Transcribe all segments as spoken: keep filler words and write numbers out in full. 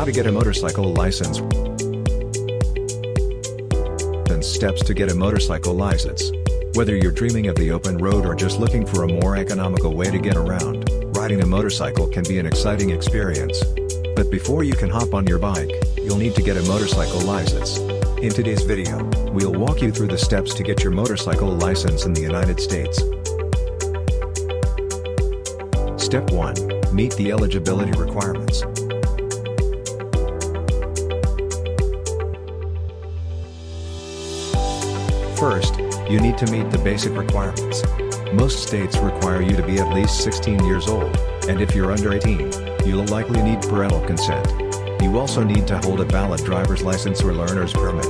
How to get a motorcycle license and steps to get a motorcycle license. Whether you're dreaming of the open road or just looking for a more economical way to get around, riding a motorcycle can be an exciting experience. But before you can hop on your bike, you'll need to get a motorcycle license. In today's video, we'll walk you through the steps to get your motorcycle license in the United States. Step one. Meet the eligibility requirements. First, you need to meet the basic requirements. Most states require you to be at least sixteen years old, and if you're under eighteen, you'll likely need parental consent. You also need to hold a valid driver's license or learner's permit.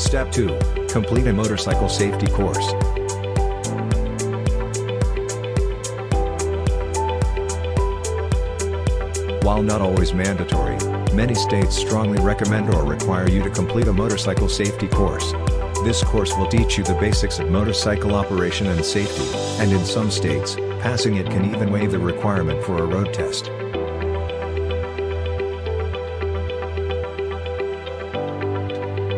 Step two. Complete a motorcycle safety course. While not always mandatory, many states strongly recommend or require you to complete a motorcycle safety course. This course will teach you the basics of motorcycle operation and safety, and in some states, passing it can even waive the requirement for a road test.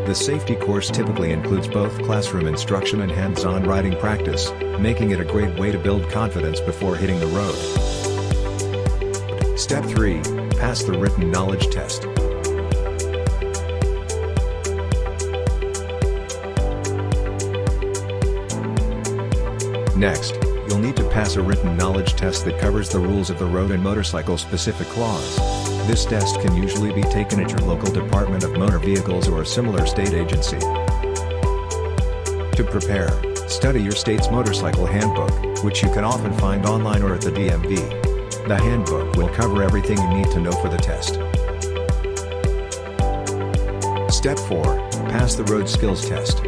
The safety course typically includes both classroom instruction and hands-on riding practice, making it a great way to build confidence before hitting the road. Step three. Pass the written knowledge test. Next, you'll need to pass a written knowledge test that covers the rules of the road and motorcycle-specific laws. This test can usually be taken at your local Department of Motor Vehicles or a similar state agency. To prepare, study your state's motorcycle handbook, which you can often find online or at the D M V. The handbook will cover everything you need to know for the test. Step four. Pass the road skills test.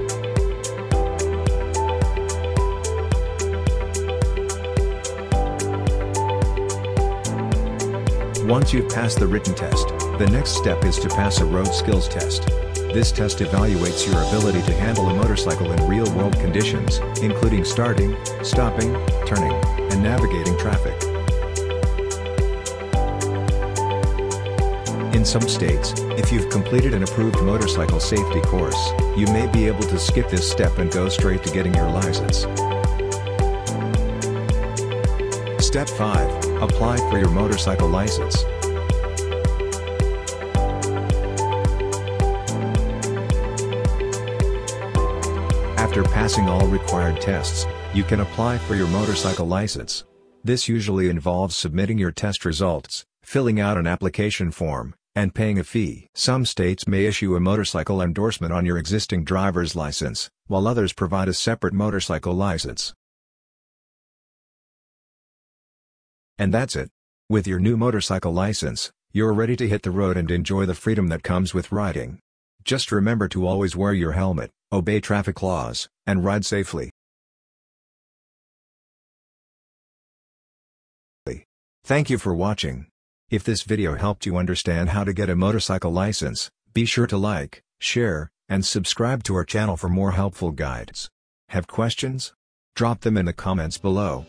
Once you've passed the written test, the next step is to pass a road skills test. This test evaluates your ability to handle a motorcycle in real-world conditions, including starting, stopping, turning, and navigating traffic. In some states, if you've completed an approved motorcycle safety course, you may be able to skip this step and go straight to getting your license. Step five. Apply for your motorcycle license. After passing all required tests, you can apply for your motorcycle license. This usually involves submitting your test results, filling out an application form, and paying a fee. Some states may issue a motorcycle endorsement on your existing driver's license, while others provide a separate motorcycle license. And that's it. With your new motorcycle license, you're ready to hit the road and enjoy the freedom that comes with riding. Just remember to always wear your helmet, obey traffic laws, and ride safely. Thank you for watching. If this video helped you understand how to get a motorcycle license, be sure to like, share, and subscribe to our channel for more helpful guides. Have questions? Drop them in the comments below.